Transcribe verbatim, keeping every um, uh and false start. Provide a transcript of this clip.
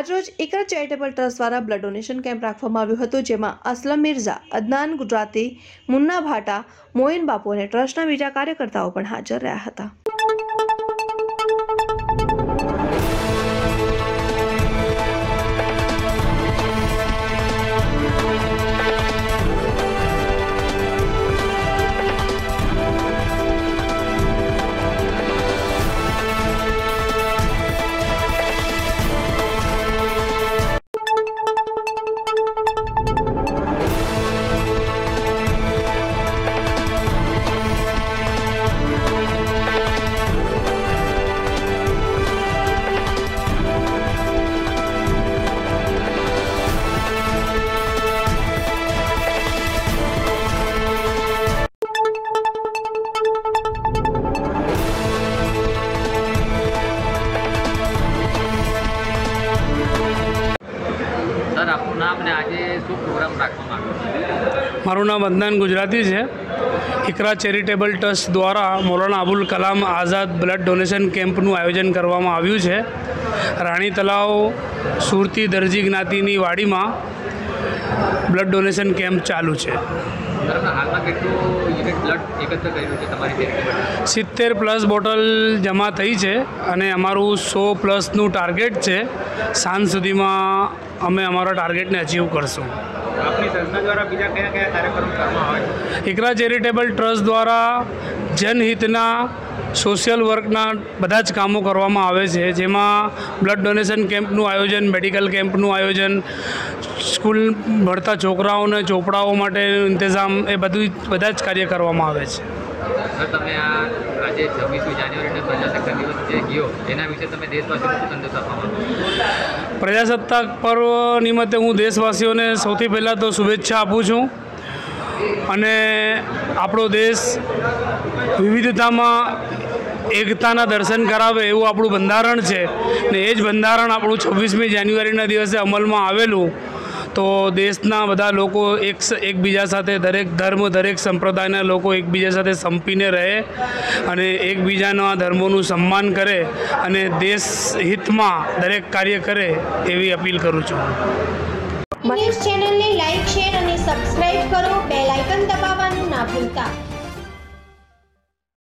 આજરોજ Iqra charitable trust દ્વારા blood donation camp રાખવામાં આવ્યો હતો, જેમાં અસલમ મિર્જા, અદ્નાન ગુજરાતી, મુન્ના ભાટા, મોઇનબાપુ અને ટ્રસ્ટના બીજા કાર્યકર્તાઓ પણ હાજર રહ્યા હતા। मारू नाम वंदन गुजराती है। इकरा चैरिटेबल ट्रस्ट द्वारा मौलाना अबुल कलाम आज़ाद ब्लड डोनेशन केम्पनु आयोजन करवामां आव्युं छे। रानी तलाव सुरती दरजी ज्ञातिनी वाड़ी में ब्लड डोनेशन केम्प चालू है। सित्तेर प्लस बॉटल जमा थी है और अमरु सौ प्लसनु टार्गेट है। सांज सुधी में अमे अमरा टार्गेट ने अचीव करशूँ। इकरा चैरिटेबल ट्रस्ट द्वारा जनहितना सोशल वर्कना बधा ज कामों करवामां आवे छे, जेमां ब्लड डोनेशन केम्पनुं आयोजन, मेडिकल केम्पनुं आयोजन, स्कूल भणता छोकराओने चोपड़ाओ माटे इंतजाम, ए बधुं बधा ज कार्य करवामां आवे छे। तमे आ आज छब्बीस जान्युआरीने प्रजासत्ताक दिवस जे गयो एना विषे तमे देशवासीओने शुं संदेशो आपवा मांगो? प्रजासत्ताक पर्व निमित्ते हूँ देशवासीओने सौथी पहेला तो शुभेच्छा आपूं छूं। आपणो देश विविधतामां एकताना दर्शन करावे एवुं आपणुं बंधारण छे ने ए ज बंधारण आपणुं छब्बीसमी जान्युआरीना दिवसे अमलमां आवेलुं। तो देशना बधा लोको एक एकबीजा साथे, दरेक धर्म, दरेक संप्रदायना लोको एकबीजा साथे संपीने रहे अने एकबीजाना धर्मोनुं सम्मान करे अने देश हितमां दरेक कार्य करे एवी अपील करूं छुं। चैनलने लाइक, शेर अने सब्सक्राइब करो। बेल आइकन दबाववानुं ना भूलता।